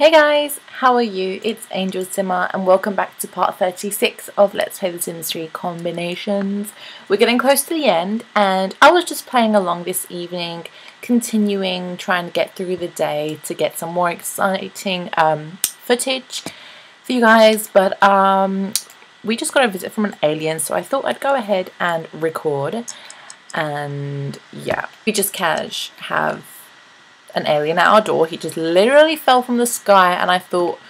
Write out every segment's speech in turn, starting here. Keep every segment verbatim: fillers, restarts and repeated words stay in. Hey guys, how are you? It's Angel Simmer and welcome back to part thirty-six of Let's Play The Sims three Combinations. We're getting close to the end and I was just playing along this evening, continuing trying to get through the day to get some more exciting um, footage for you guys, but um, we just got a visit from an alien, so I thought I'd go ahead and record. And yeah, we just cash have an alien at our door. He just literally fell from the sky and I thought,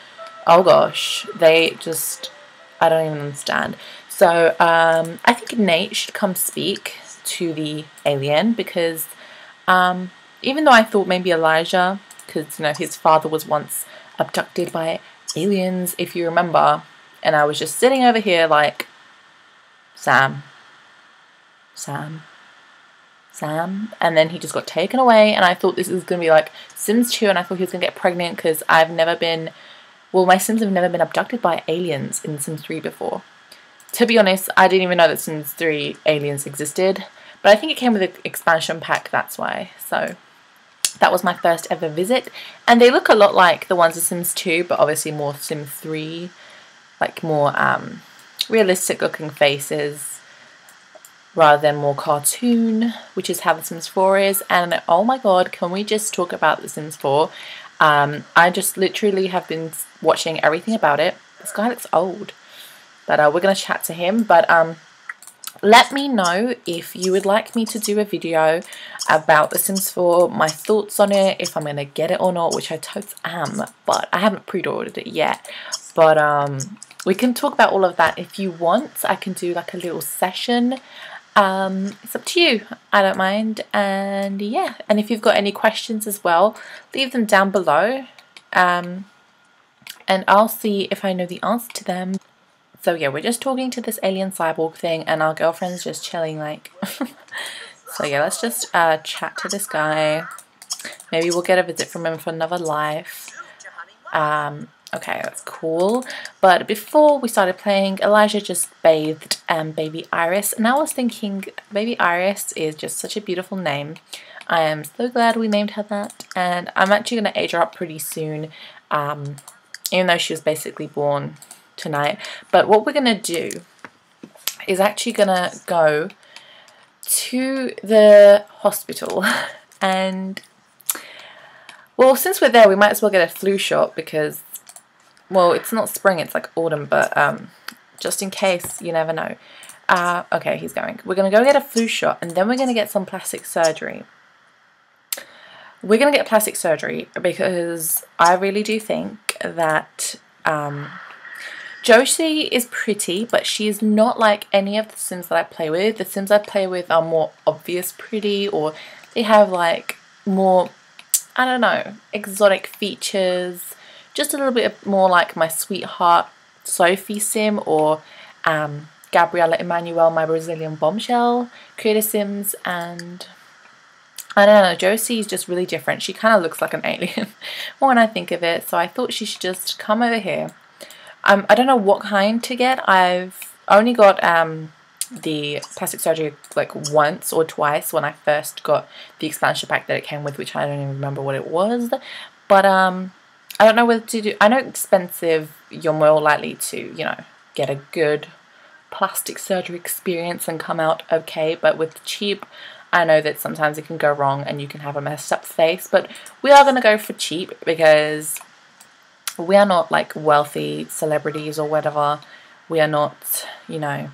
oh gosh, they just, I don't even understand. So um, I think Nate should come speak to the alien, because um, even though I thought maybe Elijah, because you know his father was once abducted by aliens, if you remember, and I was just sitting over here like, Sam, Sam, Sam, and then he just got taken away, and I thought this is going to be like Sims two, and I thought he was going to get pregnant, because I've never been, well, my Sims have never been abducted by aliens in Sims three before. To be honest, I didn't even know that Sims three aliens existed, but I think it came with an expansion pack, that's why. So that was my first ever visit, and they look a lot like the ones in Sims two, but obviously more Sims three, like more um, realistic looking faces, rather than more cartoon, which is how The Sims four is. And oh my god, can we just talk about The Sims four? Um, I just literally have been watching everything about it. This guy looks old, but uh, we're going to chat to him. But um, let me know if you would like me to do a video about The Sims four, my thoughts on it, if I'm going to get it or not, which I totes am, but I haven't pre-ordered it yet. But um, we can talk about all of that if you want. I can do like a little session. Um, it's up to you, I don't mind. And yeah, and if you've got any questions as well, leave them down below, um, and I'll see if I know the answer to them. So yeah, we're just talking to this alien cyborg thing and our girlfriend's just chilling like so yeah, let's just uh, chat to this guy. Maybe we'll get a visit from him for another life. um, Okay, that's cool. But before we started playing, Elijah just bathed um, baby Iris. And I was thinking, baby Iris is just such a beautiful name. I am so glad we named her that. And I'm actually going to age her up pretty soon, um, even though she was basically born tonight. But what we're going to do is actually going to go to the hospital and, well, since we're there, we might as well get a flu shot, because, well, it's not spring, it's like autumn, but um, just in case, you never know. Uh, okay, he's going. We're going to go get a flu shot, and then we're going to get some plastic surgery. We're going to get plastic surgery because I really do think that um, Josie is pretty, but she is not like any of the Sims that I play with. The Sims I play with are more obvious pretty, or they have like more, I don't know, exotic features. Just a little bit more like my sweetheart Sophie Sim, or um, Gabriela Emmanuel, my Brazilian bombshell creator Sims. And I don't know, Josie is just really different. She kind of looks like an alien when I think of it, so I thought she should just come over here. Um, I don't know what kind to get. I've only got um, the plastic surgery like once or twice when I first got the expansion pack that it came with, which I don't even remember what it was. But um. I don't know whether to do, I know expensive, you're more likely to, you know, get a good plastic surgery experience and come out okay, but with cheap, I know that sometimes it can go wrong and you can have a messed up face, but we are going to go for cheap because we are not like wealthy celebrities or whatever. We are not, you know,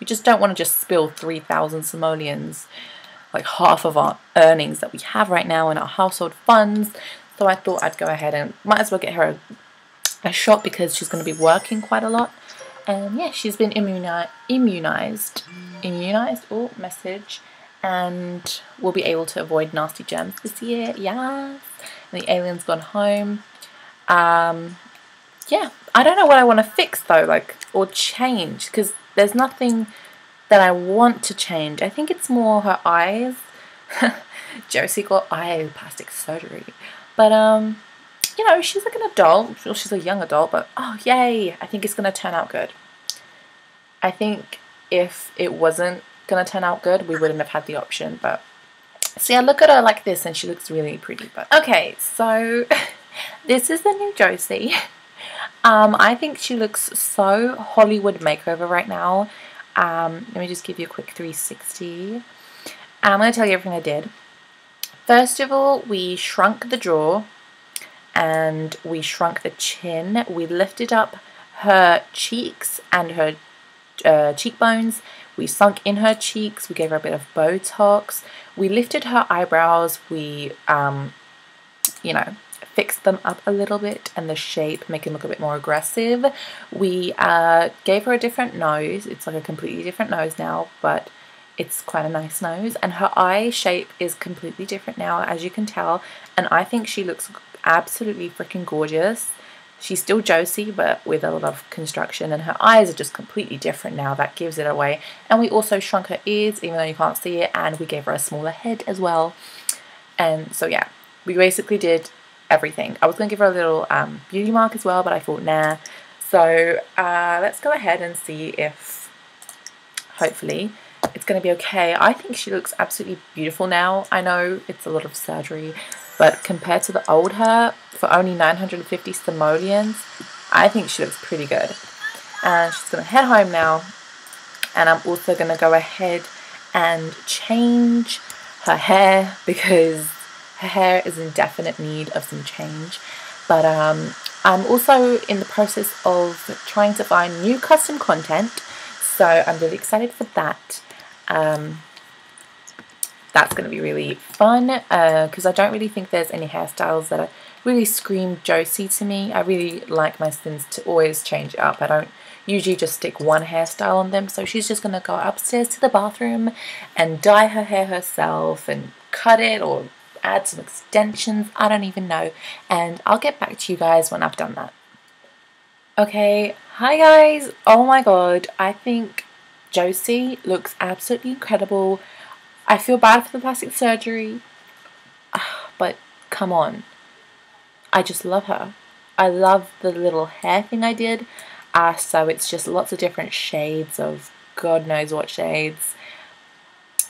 we just don't want to just spill three thousand simoleons, like half of our earnings that we have right now in our household funds. So I thought I'd go ahead and might as well get her a, a shot, because she's going to be working quite a lot. And yeah, she's been immuni immunized, immunized, or oh, message, and we'll be able to avoid nasty germs this year. Yeah, and the alien's gone home. Um, yeah, I don't know what I want to fix though, like, or change, because there's nothing that I want to change. I think it's more her eyes. Josie got eye plastic surgery. But, um, you know, she's like an adult, or she's a young adult, but, oh, yay, I think it's going to turn out good. I think if it wasn't going to turn out good, we wouldn't have had the option, but, see, I look at her like this, and she looks really pretty, but, okay, so, This is the new Josie. Um, I think she looks so Hollywood makeover right now. Um, let me just give you a quick three sixty. I'm going to tell you everything I did. First of all, we shrunk the jaw and we shrunk the chin. We lifted up her cheeks and her uh, cheekbones. We sunk in her cheeks. We gave her a bit of Botox. We lifted her eyebrows. We, um, you know, fixed them up a little bit and the shape, make it look a bit more aggressive. We uh, gave her a different nose. It's like a completely different nose now, but it's quite a nice nose. And her eye shape is completely different now, as you can tell. And I think she looks absolutely freaking gorgeous. She's still Josie, but with a lot of construction, and her eyes are just completely different now. That gives it away. And we also shrunk her ears, even though you can't see it, and we gave her a smaller head as well. And so yeah, we basically did everything. I was going to give her a little um, beauty mark as well, but I thought nah. So uh, let's go ahead and see if hopefully it's going to be okay. I think she looks absolutely beautiful now. I know it's a lot of surgery, but compared to the old her, for only nine hundred fifty simoleons, I think she looks pretty good. And she's going to head home now. And I'm also going to go ahead and change her hair, because her hair is in definite need of some change. But um, I'm also in the process of trying to find new custom content, so I'm really excited for that. Um, That's going to be really fun, because uh, I don't really think there's any hairstyles that are really scream Josie to me. I really like my Sims to always change it up. I don't usually just stick one hairstyle on them. So she's just going to go upstairs to the bathroom and dye her hair herself and cut it or add some extensions. I don't even know. And I'll get back to you guys when I've done that. Okay, hi guys. Oh my god, I think Josie looks absolutely incredible. I feel bad for the plastic surgery, but come on. I just love her. I love the little hair thing I did. Uh, so it's just lots of different shades of God knows what shades.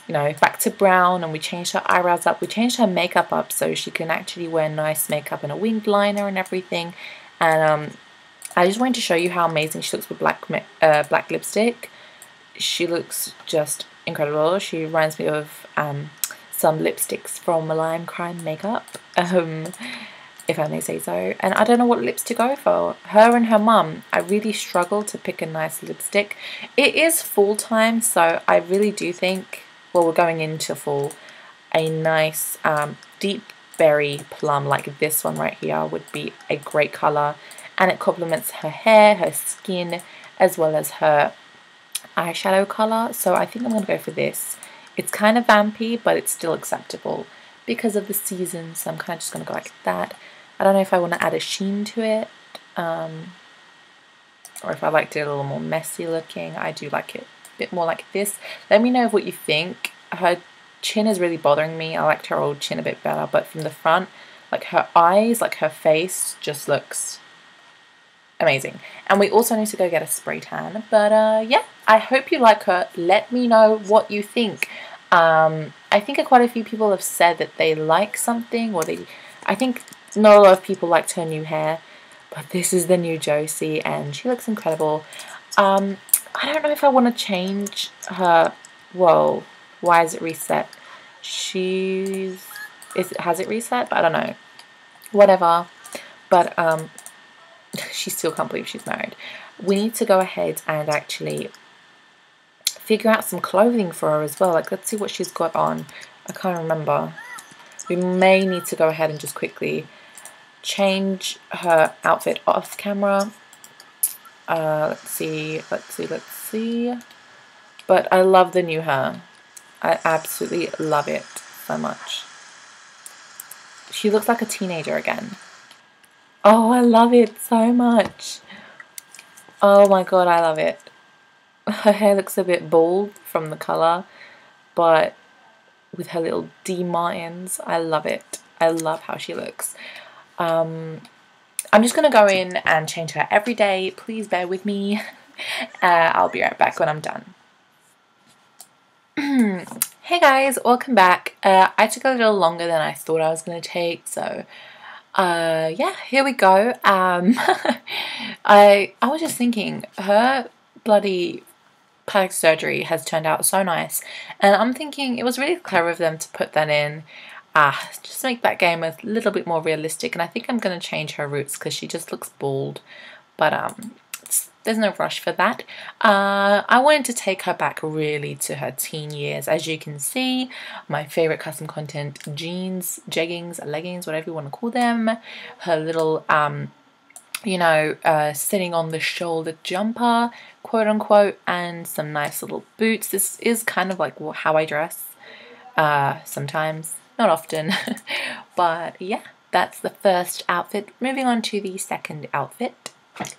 You know, back to brown, and we changed her eyebrows up. We changed her makeup up so she can actually wear nice makeup and a winged liner and everything. And um, I just wanted to show you how amazing she looks with black, uh, black lipstick. She looks just incredible. She reminds me of um, some lipsticks from Lime Crime Makeup, um, if I may say so. And I don't know what lips to go for. Her and her mum, I really struggle to pick a nice lipstick. It is fall time, so I really do think, well, we're going into fall, a nice um, deep berry plum like this one right here would be a great colour, and it complements her hair, her skin, as well as her eyeshadow color. So I think I'm gonna go for this. It's kind of vampy, but it's still acceptable because of the season, so I'm kind of just gonna go like that. I don't know if I want to add a sheen to it, um, or if I liked it a little more messy looking. I do like it a bit more like this. Let me know what you think. Her chin is really bothering me. I liked her old chin a bit better, but from the front, like her eyes, like her face just looks amazing. And we also need to go get a spray tan. But uh, yeah, I hope you like her. Let me know what you think. Um, I think quite a few people have said that they like something, or they, I think not a lot of people liked her new hair, but this is the new Josie and she looks incredible. Um, I don't know if I want to change her. Whoa, why is it reset? She's, is, has it reset? I don't know. Whatever. But um, she still can't believe she's married. We need to go ahead and actually figure out some clothing for her as well. Like, let's see what she's got on. I can't remember. We may need to go ahead and just quickly change her outfit off camera. Uh, let's see, let's see, let's see. But I love the new her. I absolutely love it so much. She looks like a teenager again. Oh, I love it so much. Oh my god, I love it. Her hair looks a bit bald from the colour, but with her little D martins, I love it. I love how she looks. Um, I'm just going to go in and change her every day. Please bear with me. Uh, I'll be right back when I'm done. Hey guys, welcome back. Uh, I took a little longer than I thought I was going to take, so uh, yeah, here we go. Um, I I was just thinking, her bloody plastic surgery has turned out so nice, and I'm thinking it was really clever of them to put that in. Ah, just make that game a little bit more realistic, and I think I'm going to change her roots because she just looks bald. But um, it's, there's no rush for that. Uh, I wanted to take her back really to her teen years. As you can see, my favourite custom content jeans, jeggings, leggings, whatever you want to call them. Her little, um, you know, uh, sitting on the shoulder jumper, quote unquote, and some nice little boots. This is kind of like how I dress uh, sometimes. Not often, but yeah, that's the first outfit. Moving on to the second outfit.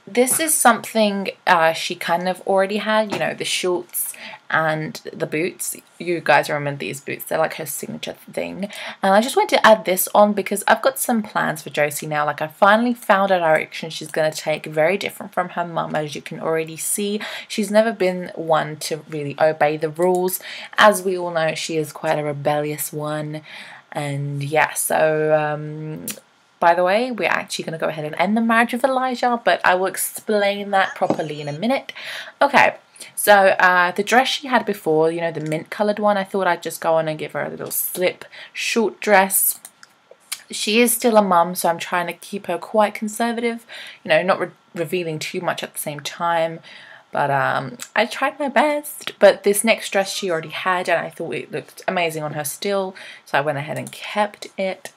This is something uh, she kind of already had, you know, the shorts and the boots. You guys remember these boots, they're like her signature thing. And I just wanted to add this on because I've got some plans for Josie now. Like, I finally found a direction she's going to take, very different from her mum, as you can already see. She's never been one to really obey the rules. As we all know, she is quite a rebellious one. And yeah, so... Um, by the way, we're actually going to go ahead and end the marriage with Elijah, but I will explain that properly in a minute. Okay, so uh, the dress she had before, you know, the mint coloured one, I thought I'd just go on and give her a little slip, short dress. She is still a mum, so I'm trying to keep her quite conservative, you know, not re revealing too much at the same time. But um, I tried my best, but this next dress she already had and I thought it looked amazing on her still, so I went ahead and kept it.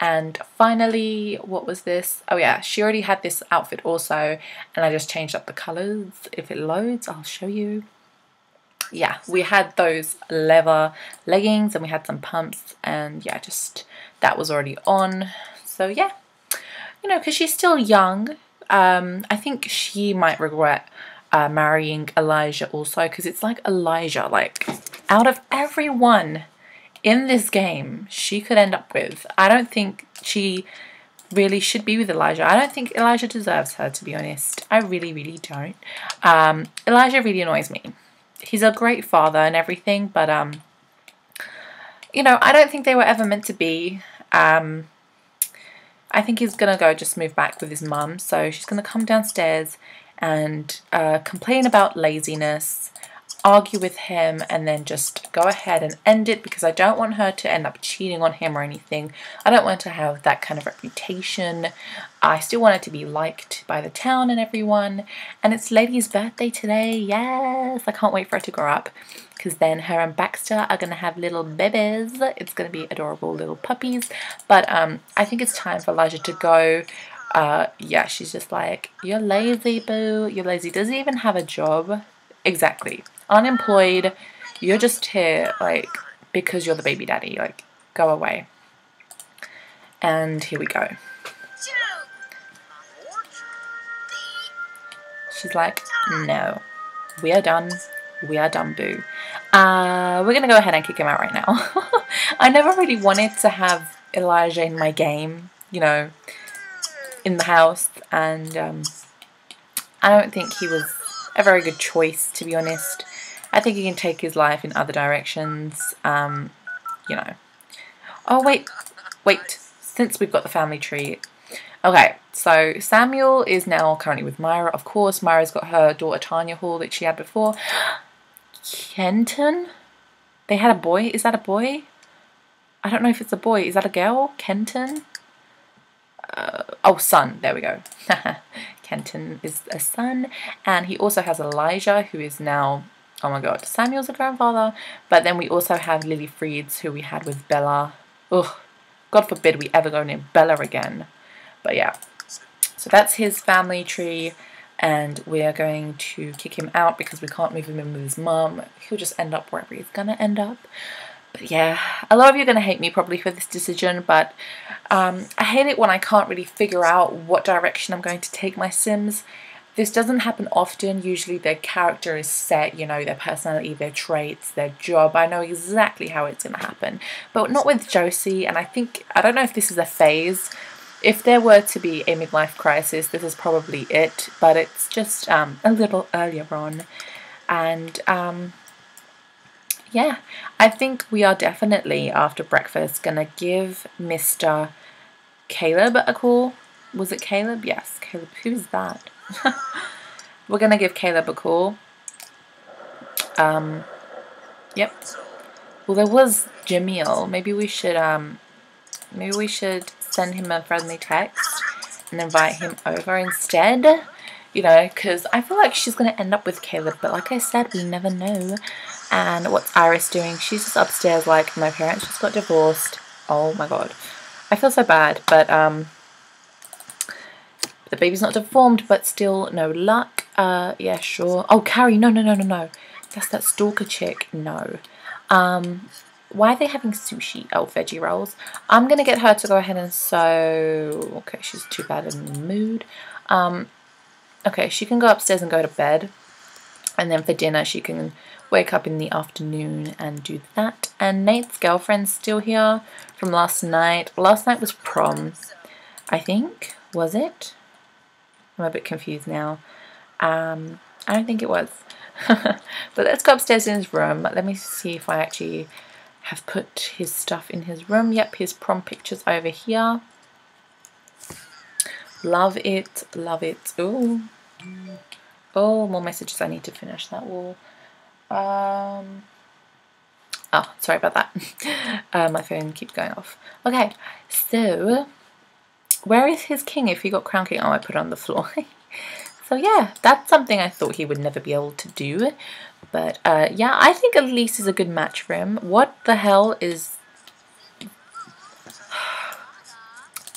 And finally, what was this? Oh yeah, she already had this outfit also, and I just changed up the colours. If it loads, I'll show you. Yeah, we had those leather leggings and we had some pumps, and yeah, just that was already on. So yeah, you know, because she's still young, um, I think she might regret Uh, marrying Elijah also, because it's like Elijah, like out of everyone in this game she could end up with, I don't think she really should be with Elijah. I don't think Elijah deserves her, to be honest. I really really don't. um, Elijah really annoys me. He's a great father and everything, but um you know, I don't think they were ever meant to be. um I think he's gonna go just move back with his mum, so she's gonna come downstairs and uh, complain about laziness, argue with him, and then just go ahead and end it, because I don't want her to end up cheating on him or anything. I don't want her to have that kind of reputation. I still want her to be liked by the town and everyone. And it's Lady's birthday today. Yes, I can't wait for her to grow up, because then her and Baxter are going to have little babies. It's going to be adorable little puppies. But um, I think it's time for Elijah to go. Uh, yeah, she's just like, you're lazy, boo, you're lazy. Does he even have a job? Exactly. Unemployed, you're just here, like, because you're the baby daddy. Like, go away. And here we go. She's like, no, we are done. We are done, boo. Uh, we're going to go ahead and kick him out right now. I never really wanted to have Elijah in my game, you know, in the house, and um, I don't think he was a very good choice, to be honest. I think he can take his life in other directions, um, you know. Oh wait, wait, since we've got the family tree. Okay, so Samuel is now currently with Myra, of course. Myra's got her daughter Tanya Hall that she had before. Kenton? They had a boy? Is that a boy? I don't know if it's a boy. Is that a girl? Kenton? Uh, oh, son, there we go. Kenton is a son, and he also has Elijah, who is now, oh my god, Samuel's a grandfather. But then we also have Lily Frieds, who we had with Bella. Ugh, God forbid we ever go near Bella again. But yeah, so that's his family tree, and we are going to kick him out because we can't move him in with his mum. He'll just end up wherever he's gonna end up. But yeah, a lot of you are going to hate me probably for this decision, but um, I hate it when I can't really figure out what direction I'm going to take my Sims. This doesn't happen often. Usually their character is set, you know, their personality, their traits, their job. I know exactly how it's going to happen, but not with Josie. And I think, I don't know if this is a phase. If there were to be a midlife crisis, this is probably it, but it's just um, a little earlier on. And... Um, yeah, I think we are definitely after breakfast gonna give Mister Caleb a call. Was it Caleb? Yes, Caleb. Who's that? We're going to give Caleb a call. Um, yep. Well, there was Jamil. Maybe we should, um, maybe we should send him a friendly text and invite him over instead. You know, because I feel like she's going to end up with Caleb. But like I said, we never know. And what's Iris doing? She's just upstairs like, my parents just got divorced. Oh my god. I feel so bad. But, um, the baby's not deformed, but still no luck. Uh, yeah, sure. Oh, Carrie. No, no, no, no, no. That's that stalker chick. No. Um, why are they having sushi? Oh, veggie rolls. I'm going to get her to go ahead and sew. Okay, she's too bad in the mood. Um... Okay, she can go upstairs and go to bed, and then for dinner she can wake up in the afternoon and do that. And Nate's girlfriend's still here from last night. Last night was prom, I think. Was it? I'm a bit confused now. Um, I don't think it was. But let's go upstairs in his room. Let me see if I actually have put his stuff in his room. Yep, his prom picture's over here. Love it, love it. Ooh. Oh, more messages. I need to finish that wall. Um, oh, sorry about that. uh, my phone keeps going off. Okay, so where is his king if he got crown king? Oh, I put it on the floor. So yeah, that's something I thought he would never be able to do. But uh, yeah, I think Elise is a good match for him. What the hell is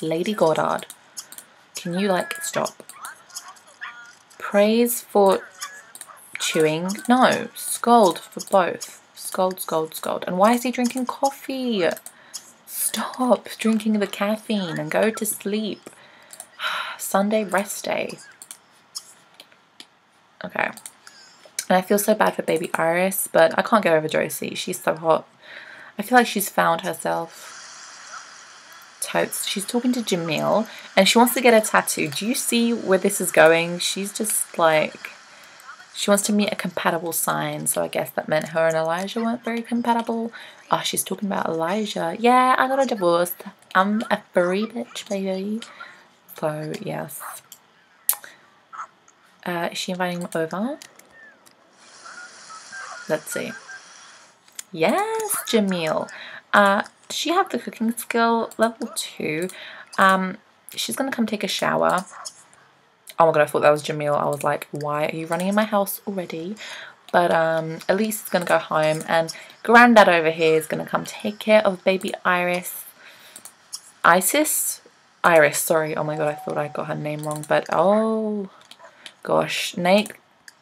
Lady Goddard? Can you, like, stop? Praise for chewing. No. Scold for both. Scold, scold, scold. And why is he drinking coffee? Stop drinking the caffeine and go to sleep. Sunday rest day. Okay. And I feel so bad for baby Iris, but I can't get over Josie. She's so hot. I feel like she's found herself. Totes. She's talking to Jamil and she wants to get a tattoo. Do you see where this is going? She's just like, she wants to meet a compatible sign, so I guess that meant her and Elijah weren't very compatible. Oh, she's talking about Elijah. Yeah, I got a divorce. I'm a furry bitch, baby. So yes. Uh, is she inviting him over? Let's see. Yes, Jamil. Uh, she have the cooking skill level two. Um, she's gonna come take a shower. Oh my god, I thought that was Jamil. I was like, why are you running in my house already? But um, Elise is gonna go home, and Grandad over here is gonna come take care of baby Iris. Isis? Iris, sorry. Oh my god, I thought I got her name wrong. But oh gosh, Nate.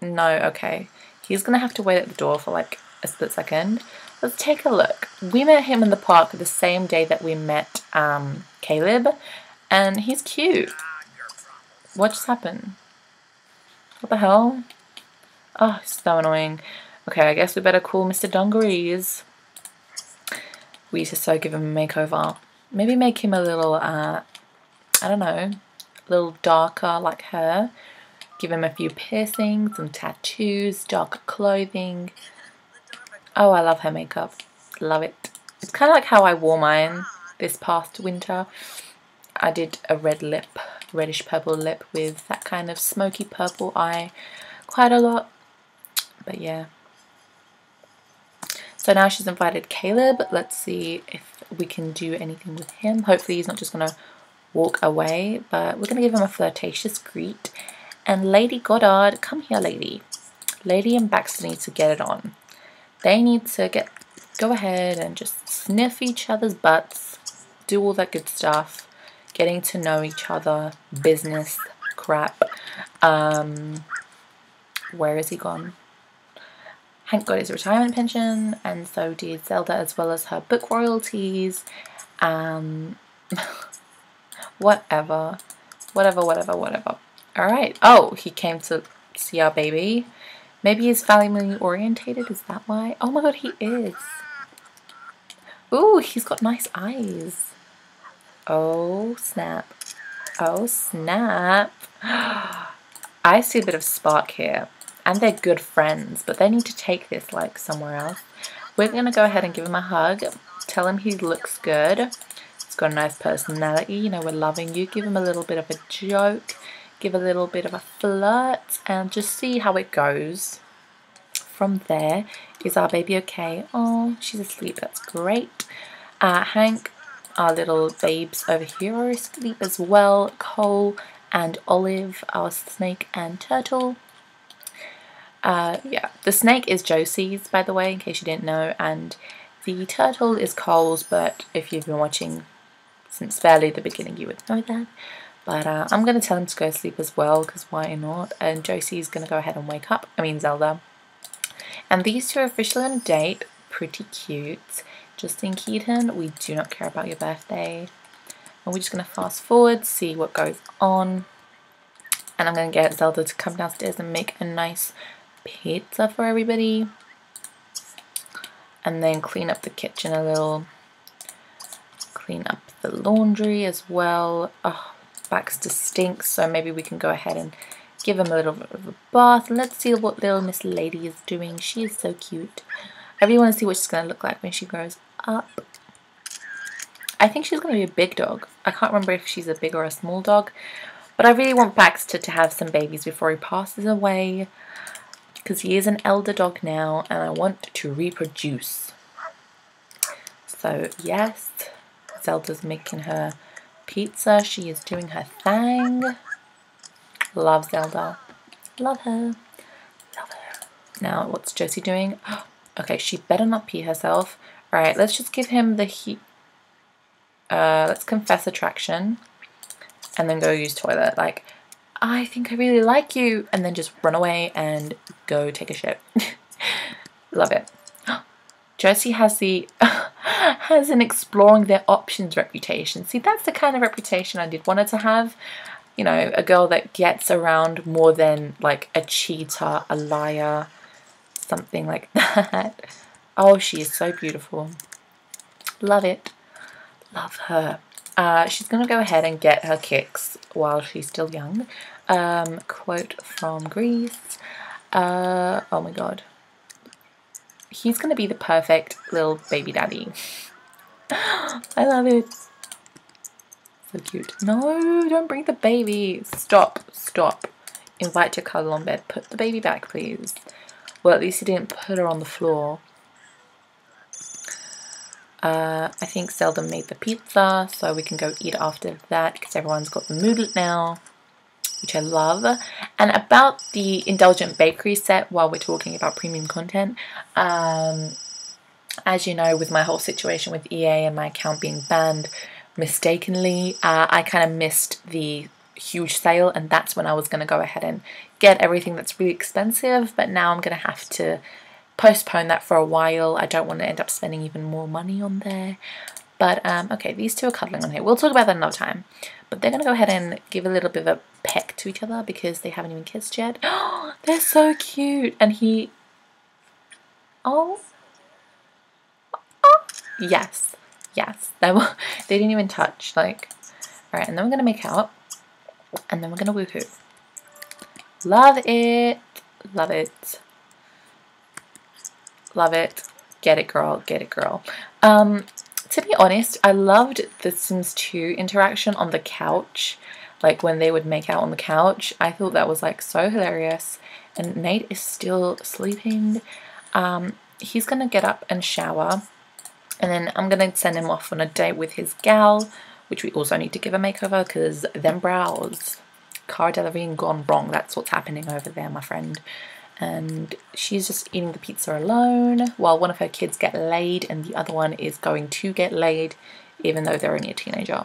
No, okay. He's gonna have to wait at the door for like a split second. Let's take a look. We met him in the park the same day that we met um, Caleb, and he's cute. What just happened? What the hell? Oh, so annoying. Okay, I guess we better call Mister Dungarees. We used to so give him a makeover. Maybe make him a little, uh, I don't know, a little darker like her. Give him a few piercings, some tattoos, darker clothing. Oh, I love her makeup. Love it. It's kind of like how I wore mine this past winter. I did a red lip, reddish purple lip with that kind of smoky purple eye quite a lot. But yeah. So now she's invited Caleb. Let's see if we can do anything with him. Hopefully he's not just going to walk away. But we're going to give him a flirtatious greet. And Lady Goddard, come here, lady. Lady and Baxter need to get it on. They need to get, go ahead and just sniff each other's butts, do all that good stuff, getting to know each other, business crap. Um, where is he gone? Hank got his retirement pension, and so did Zelda, as well as her book royalties. Um, whatever, whatever, whatever, whatever. All right. Oh, he came to see our baby. Maybe he's family orientated, is that why? Oh my god, he is. Ooh, he's got nice eyes. Oh snap. Oh snap. I see a bit of spark here. And they're good friends, but they need to take this like somewhere else. We're going to go ahead and give him a hug. Tell him he looks good. It's got a nice personality, you know, we're loving you. Give him a little bit of a joke, give a little bit of a flirt, and just see how it goes from there. Is our baby okay? Oh, she's asleep, that's great. Uh, Hank, our little babes over here are asleep as well. Cole and Olive, our snake and turtle. Uh, yeah, the snake is Josie's, by the way, in case you didn't know, and the turtle is Cole's, but if you've been watching since fairly the beginning, you would know that. But uh, I'm going to tell him to go to sleep as well, because why not? And Josie's going to go ahead and wake up, I mean Zelda. And these two are officially on a date, pretty cute. Justin Keaton, we do not care about your birthday. And we're just going to fast forward, see what goes on. And I'm going to get Zelda to come downstairs and make a nice pizza for everybody. And then clean up the kitchen a little. Clean up the laundry as well. Oh, Baxter stinks, so maybe we can go ahead and give him a little bit of a bath. And let's see what little Miss Lady is doing. She is so cute. I really want to see what she's going to look like when she grows up. I think she's going to be a big dog. I can't remember if she's a big or a small dog. But I really want Baxter to have some babies before he passes away, because he is an elder dog now and I want to reproduce. So yes, Zelda's making her pizza. She is doing her thing. Love Zelda. Love her. Love her. Now what's Josie doing? Okay, she better not pee herself. Alright, let's just give him the heat. Uh, let's confess attraction and then go use toilet. Like, I think I really like you, and then just run away and go take a shit. Love it. Josie has the has an exploring their options reputation. See, that's the kind of reputation I did want her to have. You know, a girl that gets around more than like a cheater, a liar, something like that. Oh, she is so beautiful. Love it. Love her. Uh, she's going to go ahead and get her kicks while she's still young. Um, quote from Greece. Uh, oh my god. He's going to be the perfect little baby daddy. I love it. So cute. No, don't bring the baby. Stop, stop. Invite your cuddle on bed. Put the baby back, please. Well, at least he didn't put her on the floor. Uh, I think Zelda made the pizza, so we can go eat after that because everyone's got the moodlet now, which I love. And about the Indulgent Bakery set, while we're talking about premium content, um, as you know, with my whole situation with E A and my account being banned mistakenly, uh, I kind of missed the huge sale, and that's when I was going to go ahead and get everything that's really expensive, but now I'm going to have to postpone that for a while. I don't want to end up spending even more money on there. But um, okay, these two are cuddling on here. We'll talk about that another time. But they're going to go ahead and give a little bit of a peck to each other because they haven't even kissed yet. Oh, they're so cute. And he... Oh. Oh. Yes. Yes. They, were... they didn't even touch. Like, alright, and then we're going to make out. And then we're going to woohoo. Love it. Love it. Love it. Get it, girl. Get it, girl. Um, to be honest, I loved the Sims two interaction on the couch. Like, when they would make out on the couch. I thought that was, like, so hilarious. And Nate is still sleeping. Um, he's going to get up and shower. And then I'm going to send him off on a date with his gal, which we also need to give a makeover because them brows. Cara Delevingne gone wrong. That's what's happening over there, my friend. And she's just eating the pizza alone while one of her kids get laid and the other one is going to get laid, even though they're only a teenager.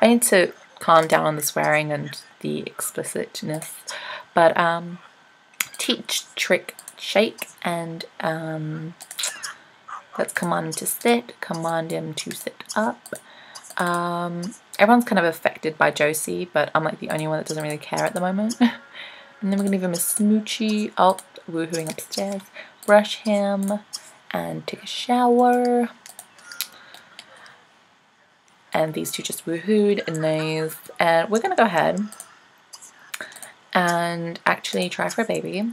I need to calm down on the swearing and the explicitness, but um, teach, trick, shake, and um, let's command him to sit, command him to sit up. Um, everyone's kind of affected by Josie, but I'm like the only one that doesn't really care at the moment. And then we're going to give him a smoochie. Oh, woohooing upstairs. Brush him and take a shower. And these two just woohooed and nice. And we're going to go ahead and actually try for a baby.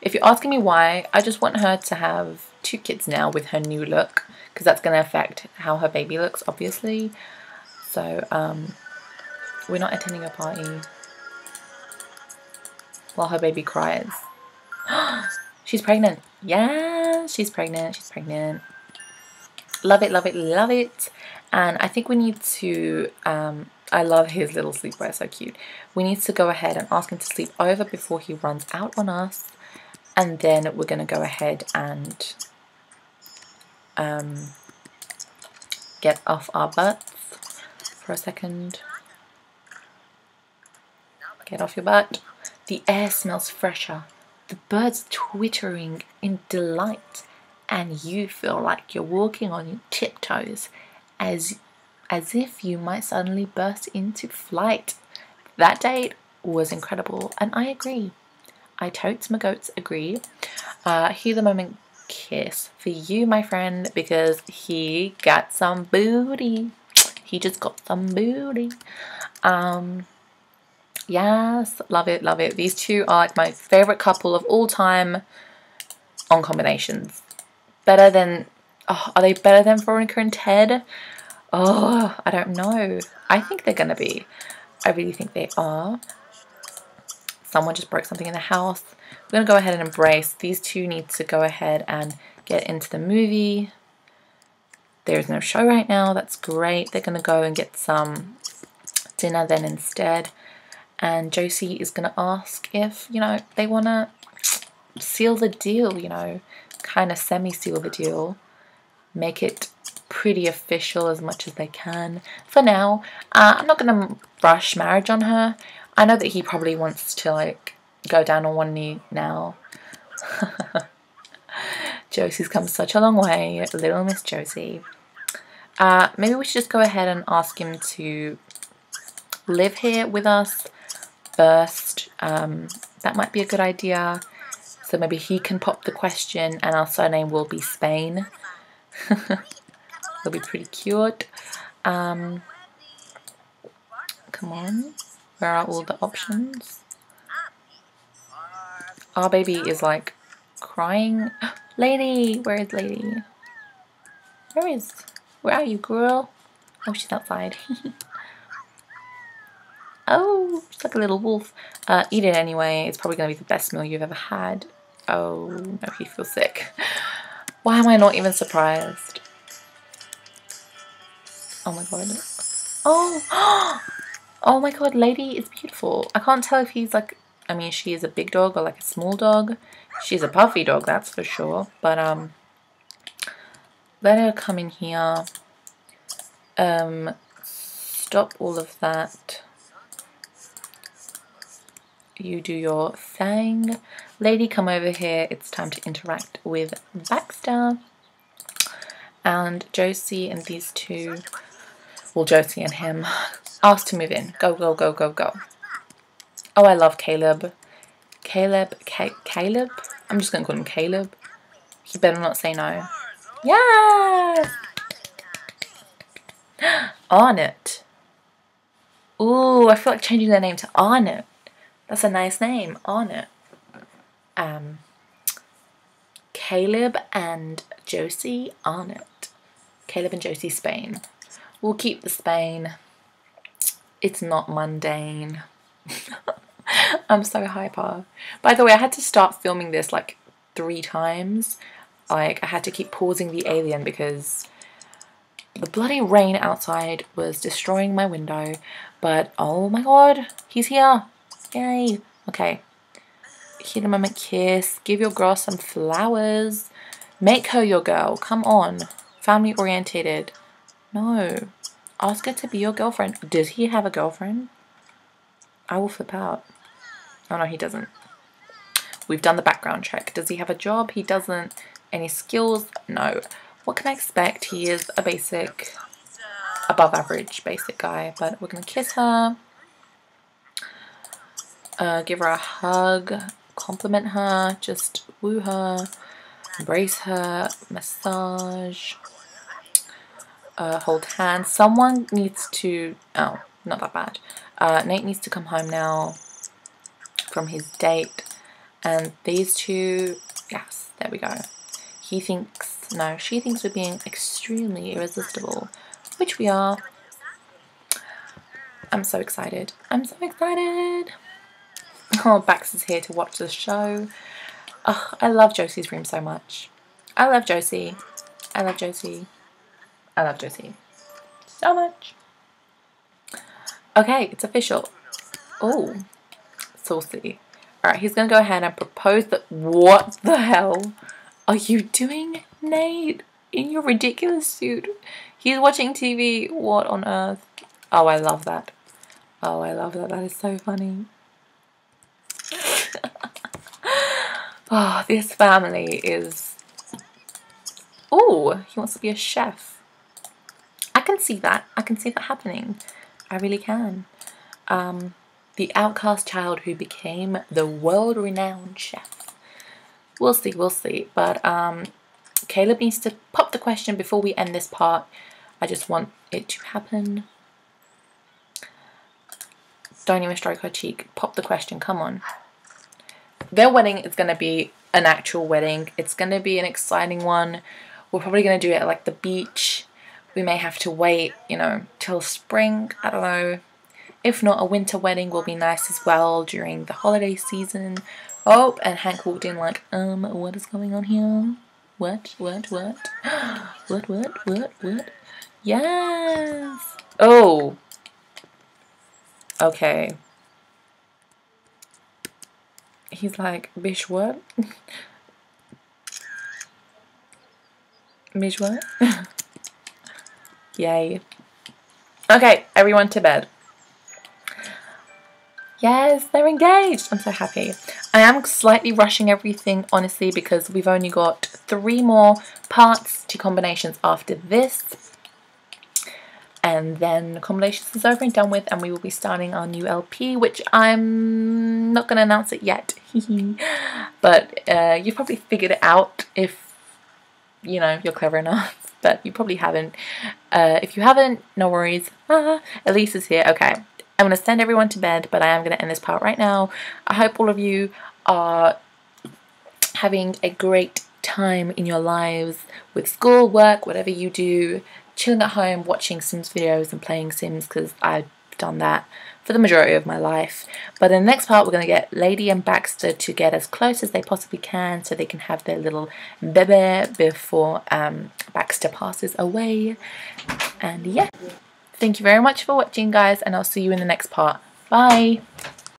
If you're asking me why, I just want her to have two kids now with her new look. because that's going to affect how her baby looks, obviously. So um, we're not attending a party while her baby cries. She's pregnant. Yeah, she's pregnant. She's pregnant. Love it, love it, love it. And I think we need to, um, I love his little sleepwear, so cute. We need to go ahead and ask him to sleep over before he runs out on us. And then we're going to go ahead and um, get off our butts for a second. Get off your butt. The air smells fresher. The birds twittering in delight, and you feel like you're walking on your tiptoes as, as if you might suddenly burst into flight. That date was incredible, and I agree. I totes my goats agree. Uh, here the moment kiss for you, my friend, because he got some booty. He just got some booty. Um... Yes, love it, love it. These two are like my favourite couple of all time on Combinations. Better than, oh, are they better than Veronica and Ted? Oh, I don't know. I think they're going to be. I really think they are. Someone just broke something in the house. We're going to go ahead and embrace. These two need to go ahead and get into the movie. There is no show right now. That's great. They're going to go and get some dinner then instead. And Josie is going to ask if, you know, they want to seal the deal, you know, kind of semi-seal the deal. Make it pretty official as much as they can for now. Uh, I'm not going to rush marriage on her. I know that he probably wants to, like, go down on one knee now. Josie's come such a long way, little Miss Josie. Uh, maybe we should just go ahead and ask him to live here with us first. Um, that might be a good idea. So maybe he can pop the question and our surname will be Spain. It'll be pretty cute. Um, come on. Where are all the options? Our baby is like crying. Lady! Where is Lady? Where is... Where are you, girl? Oh, she's outside. Oh, she's like a little wolf. Uh, eat it anyway. It's probably going to be the best meal you've ever had. Oh, no, he feels sick. Why am I not even surprised? Oh my god. Oh! Oh my god, Lady is beautiful. I can't tell if he's like... I mean, she is a big dog or like a small dog. She's a puffy dog, that's for sure. But, um... let her come in here. Um, stop all of that. You do your thing. Lady, come over here. It's time to interact with Baxter. And Josie and these two, well, Josie and him, asked to move in. Go, go, go, go, go. Oh, I love Caleb. Caleb, Ca Caleb? I'm just going to call him Caleb. He better not say no. Yes! Arnett. Ooh, I feel like changing their name to Arnett. That's a nice name, aren't it? Um, Caleb and Josie Arnett. Caleb and Josie Spain. We'll keep the Spain. It's not mundane. I'm so hyper. By the way, I had to start filming this like three times. Like, I had to keep pausing the alien because the bloody rain outside was destroying my window. But oh my god, he's here. Yay! Okay. Give him a kiss. Give your girl some flowers. Make her your girl. Come on. Family orientated. No. Ask her to be your girlfriend. Does he have a girlfriend? I will flip out. Oh no, he doesn't. We've done the background check. Does he have a job? He doesn't. Any skills? No. What can I expect? He is a basic, above average basic guy. But we're going to kiss her. Uh, give her a hug, compliment her, just woo her, embrace her, massage, uh, hold hands. Someone needs to, oh, not that bad. Uh, Nate needs to come home now from his date. And these two, yes, there we go. He thinks Now, she thinks we're being extremely irresistible, which we are. I'm so excited. I'm so excited. Oh, Bax is here to watch the show. Oh, I love Josie's room so much. I love Josie. I love Josie. I love Josie. So much. Okay, it's official. Oh, saucy. Alright, he's going to go ahead and propose that. What the hell are you doing, Nate? In your ridiculous suit. He's watching T V. What on earth? Oh, I love that. Oh, I love that. That is so funny. Oh, this family is... Oh, he wants to be a chef. I can see that. I can see that happening. I really can. Um, the outcast child who became the world-renowned chef. We'll see, we'll see. But um, Caleb needs to pop the question before we end this part. I just want it to happen. Don't even stroke her cheek. Pop the question, come on. Their wedding is going to be an actual wedding. It's going to be an exciting one. We're probably going to do it at like the beach. We may have to wait, you know, till spring. I don't know. If not, a winter wedding will be nice as well during the holiday season. Oh, and Hank walked in like, um, what is going on here? What, what, what? What, what, what, what? Yes! Oh! Okay. He's like, bish what? Bish what? Yay. Okay, everyone to bed. Yes, they're engaged. I'm so happy. I am slightly rushing everything, honestly, because we've only got three more parts to combinations after this. And then combinations is over and done with, and we will be starting our new L P, which I'm not going to announce it yet. But uh, you've probably figured it out if, you know, you're clever enough. But you probably haven't. Uh, if you haven't, no worries. Ah, Elise is here. Okay. I'm going to send everyone to bed, but I am going to end this part right now. I hope all of you are having a great time in your lives with school, work, whatever you do. Chilling at home, watching Sims videos and playing Sims, because I've done that for the majority of my life. But in the next part, we're going to get Lady and Baxter to get as close as they possibly can so they can have their little bebe before um, Baxter passes away. And yeah, thank you very much for watching, guys, and I'll see you in the next part. Bye!